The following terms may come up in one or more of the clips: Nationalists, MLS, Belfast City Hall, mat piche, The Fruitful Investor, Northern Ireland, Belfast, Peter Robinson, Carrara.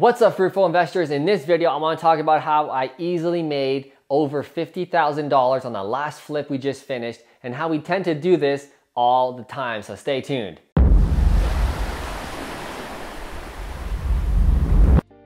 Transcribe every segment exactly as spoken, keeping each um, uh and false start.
What's up, Fruitful Investors? In this video, I want to talk about how I easily made over fifty thousand dollars on the last flip we just finished and how we tend to do this all the time, so stay tuned.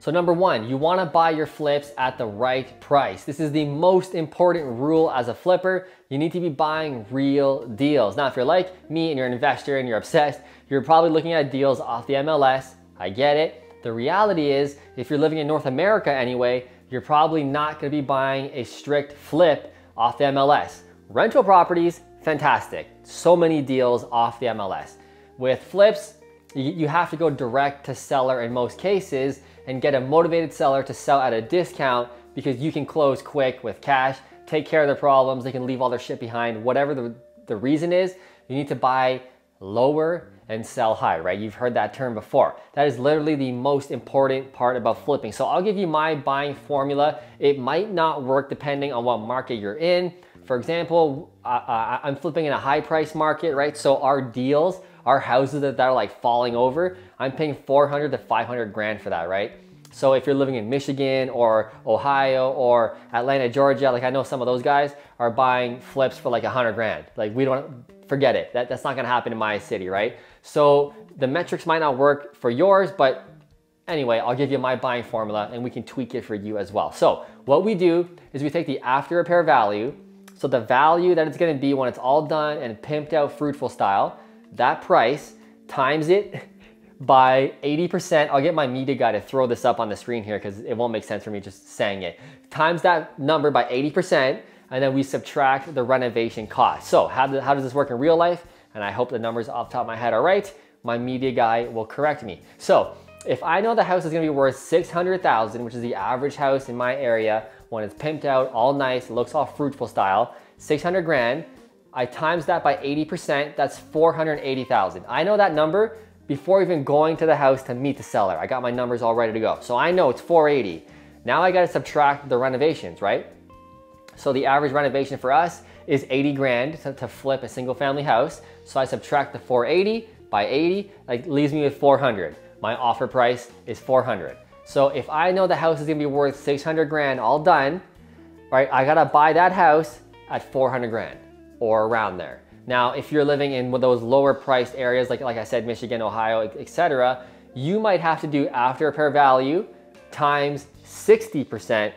So number one, you want to buy your flips at the right price. This is the most important rule as a flipper. You need to be buying real deals. Now, if you're like me and you're an investor and you're obsessed, you're probably looking at deals off the M L S. I get it. The reality is, if you're living in North America anyway, you're probably not gonna be buying a strict flip off the M L S. Rental properties, fantastic. So many deals off the M L S. With flips, you have to go direct to seller in most cases and get a motivated seller to sell at a discount because you can close quick with cash, take care of their problems, they can leave all their shit behind. Whatever the, the reason is, you need to buy lower and sell high, right? You've heard that term before. That is literally the most important part about flipping. So I'll give you my buying formula. It might not work depending on what market you're in. For example, I, I, I'm flipping in a high price market, right? So our deals, our houses that, that are like falling over, I'm paying four hundred to five hundred grand for that, right? So if you're living in Michigan or Ohio or Atlanta, Georgia, like I know some of those guys are buying flips for like a hundred grand. Like we don't, forget it. That, that's not gonna happen in my city, right? So the metrics might not work for yours, but anyway, I'll give you my buying formula and we can tweak it for you as well. So what we do is we take the after repair value. So the value that it's gonna be when it's all done and pimped out fruitful style, that price times it by eighty percent. I'll get my media guy to throw this up on the screen here because it won't make sense for me just saying it. Times that number by eighty percent. And then we subtract the renovation cost. So how, do, how does this work in real life? And I hope the numbers off the top of my head are right. My media guy will correct me. So if I know the house is gonna be worth six hundred thousand, which is the average house in my area, when it's pimped out, all nice, looks all fruitful style, six hundred grand, I times that by eighty percent, that's four hundred eighty thousand. I know that number before even going to the house to meet the seller. I got my numbers all ready to go. So I know it's four eighty. Now I gotta subtract the renovations, right? So the average renovation for us is eighty grand to, to flip a single family house. So I subtract the four eighty by eighty, like leaves me with four hundred. My offer price is four hundred. So if I know the house is gonna be worth six hundred grand all done, right? I gotta buy that house at four hundred grand or around there. Now, if you're living in one of those lower priced areas, like, like I said, Michigan, Ohio, et cetera, you might have to do after repair value times sixty percent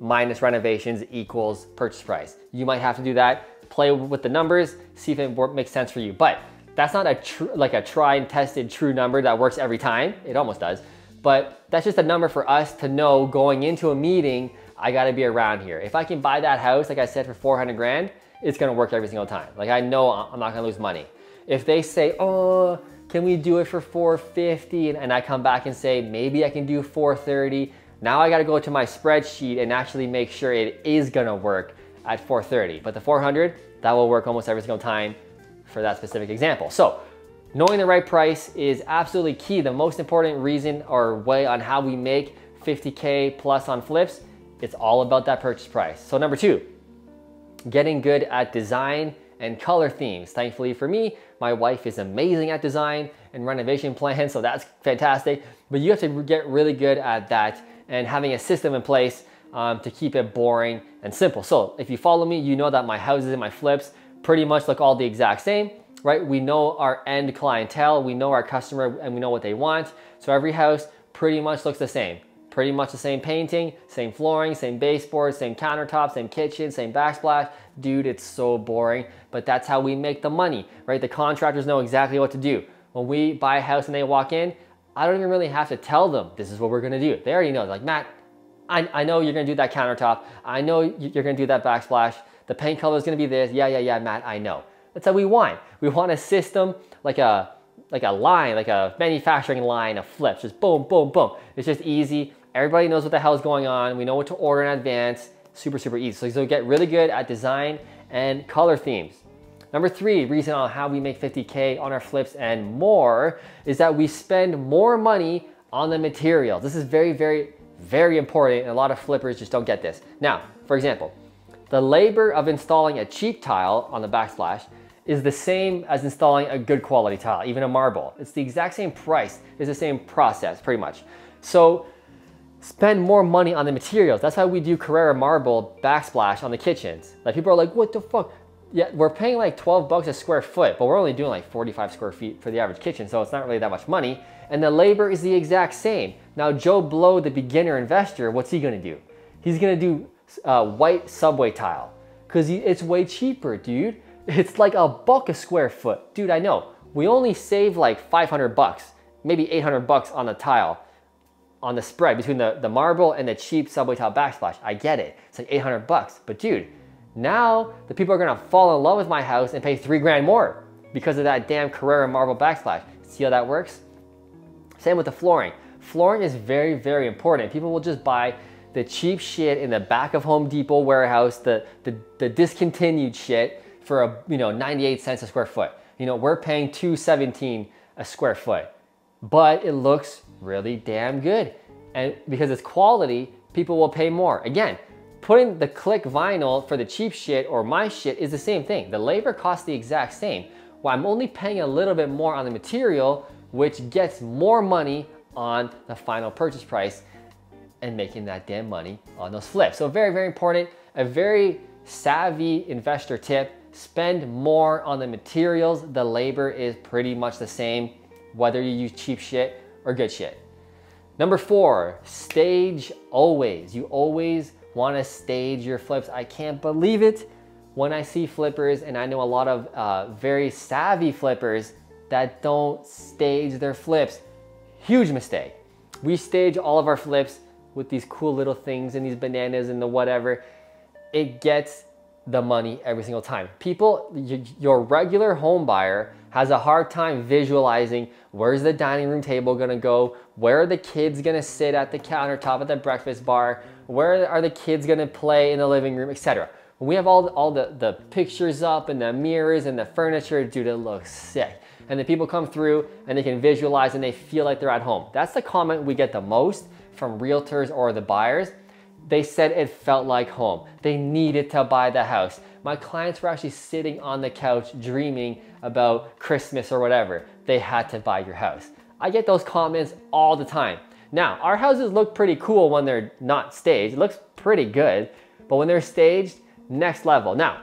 minus renovations equals purchase price. You might have to do that, play with the numbers, see if it makes sense for you. But that's not a tr like a tried and tested true number that works every time. It almost does. But that's just a number for us to know going into a meeting, I gotta be around here. If I can buy that house, like I said, for four hundred grand, it's gonna work every single time. Like I know I'm not gonna lose money. If they say, oh, can we do it for four fifty? And, and I come back and say, maybe I can do four thirty. Now I gotta go to my spreadsheet and actually make sure it is gonna work at four thirty. But the four hundred, that will work almost every single time for that specific example. So knowing the right price is absolutely key. The most important reason or way on how we make fifty K plus on flips, it's all about that purchase price. So number two, getting good at design and color themes. Thankfully for me, my wife is amazing at design and renovation plans, so that's fantastic. But you have to get really good at that and having a system in place um, to keep it boring and simple. So if you follow me, you know that my houses and my flips pretty much look all the exact same, right? We know our end clientele, we know our customer, and we know what they want. So every house pretty much looks the same. Pretty much the same painting, same flooring, same baseboards, same countertop, same kitchen, same backsplash. Dude, it's so boring, but that's how we make the money, right? The contractors know exactly what to do. When we buy a house and they walk in, I don't even really have to tell them this is what we're gonna do. They already know. They're like, Matt, I, I know you're gonna do that countertop. I know you're gonna do that backsplash. The paint color is gonna be this. Yeah, yeah, yeah, Matt, I know. That's how we want. We want a system like a like a line, like a manufacturing line of flips. Just boom, boom, boom. It's just easy. Everybody knows what the hell is going on. We know what to order in advance. Super, super easy. So, so get really good at design and color themes. Number three reason on how we make fifty K on our flips and more is that we spend more money on the material. This is very, very, very important, and a lot of flippers just don't get this. Now, for example, the labor of installing a cheap tile on the backsplash is the same as installing a good quality tile, even a marble. It's the exact same price. It's the same process, pretty much. So spend more money on the materials. That's why we do Carrara marble backsplash on the kitchens. Like people are like, what the fuck? Yeah, we're paying like twelve bucks a square foot, but we're only doing like forty-five square feet for the average kitchen, so it's not really that much money. And the labor is the exact same. Now, Joe Blow, the beginner investor, what's he gonna do? He's gonna do uh, white subway tile, because it's way cheaper, dude. It's like a buck a square foot. Dude, I know, we only save like five hundred bucks, maybe eight hundred bucks on the tile, on the spread between the, the marble and the cheap subway tile backsplash. I get it, it's like eight hundred bucks, but dude, now the people are gonna fall in love with my house and pay three grand more because of that damn Carrara marble backsplash. See how that works? Same with the flooring. Flooring is very, very important. People will just buy the cheap shit in the back of Home Depot warehouse, the, the, the discontinued shit for a, you know, ninety-eight cents a square foot. You know, we're paying two seventeen a square foot, but it looks really damn good. And because it's quality, people will pay more. Again, putting the click vinyl for the cheap shit or my shit is the same thing. The labor costs the exact same. Well, I'm only paying a little bit more on the material, which gets more money on the final purchase price and making that damn money on those flips. So very, very important, a very savvy investor tip, spend more on the materials. The labor is pretty much the same, whether you use cheap shit or good shit. Number four, stage always. You always want to stage your flips. I can't believe it when I see flippers, and I know a lot of uh, very savvy flippers that don't stage their flips. Huge mistake. We stage all of our flips with these cool little things and these bananas and the whatever. It gets the money every single time. People, your regular home buyer has a hard time visualizing where's the dining room table gonna go, where are the kids gonna sit at the countertop at the breakfast bar, where are the kids gonna play in the living room, et cetera. When we have all, all the, the pictures up and the mirrors and the furniture, dude, it looks sick. And the people come through and they can visualize and they feel like they're at home. That's the comment we get the most from realtors or the buyers. They said it felt like home. They needed to buy the house. My clients were actually sitting on the couch dreaming about Christmas or whatever. They had to buy your house. I get those comments all the time. Now, our houses look pretty cool when they're not staged. It looks pretty good, but when they're staged, next level. Now,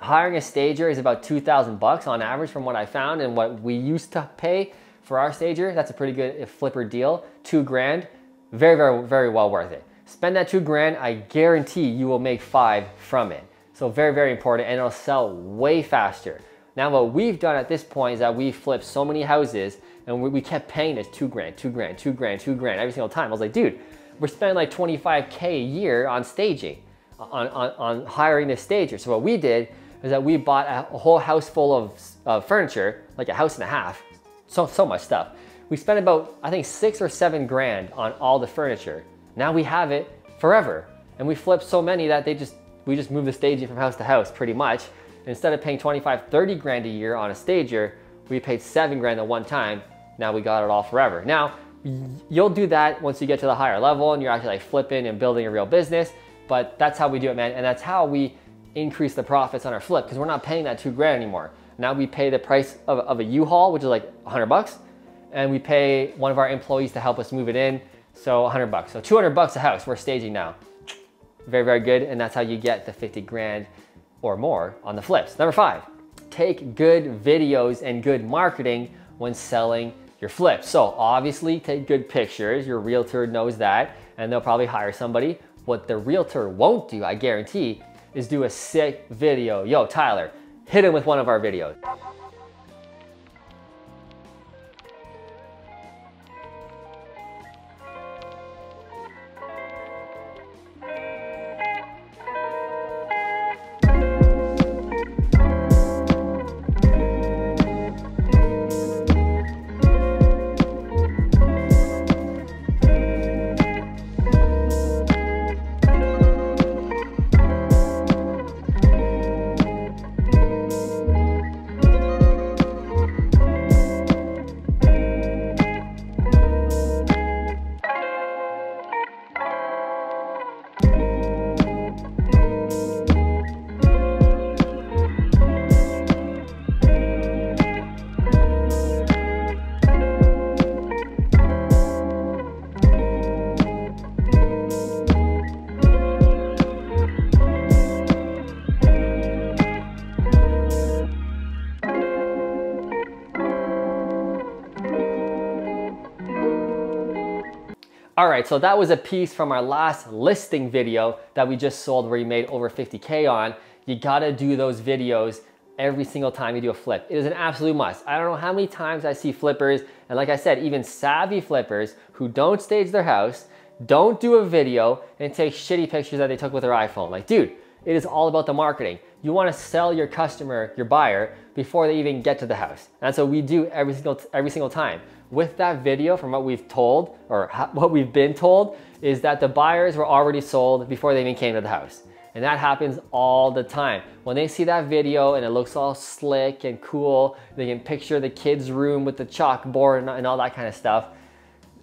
hiring a stager is about two thousand bucks on average from what I found, and what we used to pay for our stager, that's a pretty good flipper deal, two grand, very, very, very well worth it. Spend that two grand, I guarantee you will make five from it. So very, very important, and it'll sell way faster. Now what we've done at this point is that we flipped so many houses and we kept paying this two grand, two grand, two grand, two grand every single time. I was like, dude, we're spending like twenty-five K a year on staging, on, on, on hiring the stager. So what we did is that we bought a whole house full of, of furniture, like a house and a half, so, so much stuff. We spent about, I think, six or seven grand on all the furniture. Now we have it forever. And we flipped so many that they just, we just moved the staging from house to house pretty much. Instead of paying twenty-five, thirty grand a year on a stager, we paid seven grand at one time. Now we got it all forever. Now, you'll do that once you get to the higher level and you're actually like flipping and building a real business, but that's how we do it, man. And that's how we increase the profits on our flip, because we're not paying that two grand anymore. Now we pay the price of, of a U-Haul, which is like a hundred bucks, and we pay one of our employees to help us move it in, so a hundred bucks. So two hundred bucks a house, we're staging now. Very, very good, and that's how you get the fifty grand or more on the flips. Number five, take good videos and good marketing when selling your flips. So obviously take good pictures, your realtor knows that, and they'll probably hire somebody. What the realtor won't do, I guarantee, is do a sick video. Yo, Tyler, hit him with one of our videos. All right, so that was a piece from our last listing video that we just sold where you made over fifty K on. You gotta do those videos every single time you do a flip. It is an absolute must. I don't know how many times I see flippers, and like I said, even savvy flippers who don't stage their house, don't do a video, and take shitty pictures that they took with their iPhone. Like, dude, it is all about the marketing. You wanna sell your customer, your buyer, before they even get to the house. And so we do every single, every single time. With that video, from what we've told, or what we've been told, is that the buyers were already sold before they even came to the house. And that happens all the time. When they see that video and it looks all slick and cool, they can picture the kid's room with the chalkboard and, and all that kind of stuff.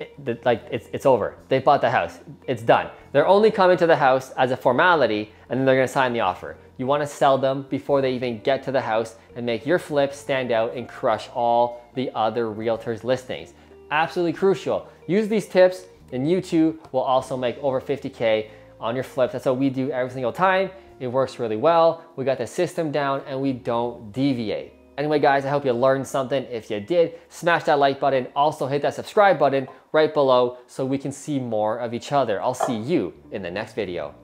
It, like it's, it's over. They bought the house, it's done. They're only coming to the house as a formality, and then they're gonna sign the offer. You wanna sell them before they even get to the house and make your flip stand out and crush all the other realtors' listings. Absolutely crucial. Use these tips and you too will also make over fifty K on your flips. That's what we do every single time. It works really well. We got the system down and we don't deviate. Anyway, guys, I hope you learned something. If you did, smash that like button. Also hit that subscribe button right below so we can see more of each other. I'll see you in the next video.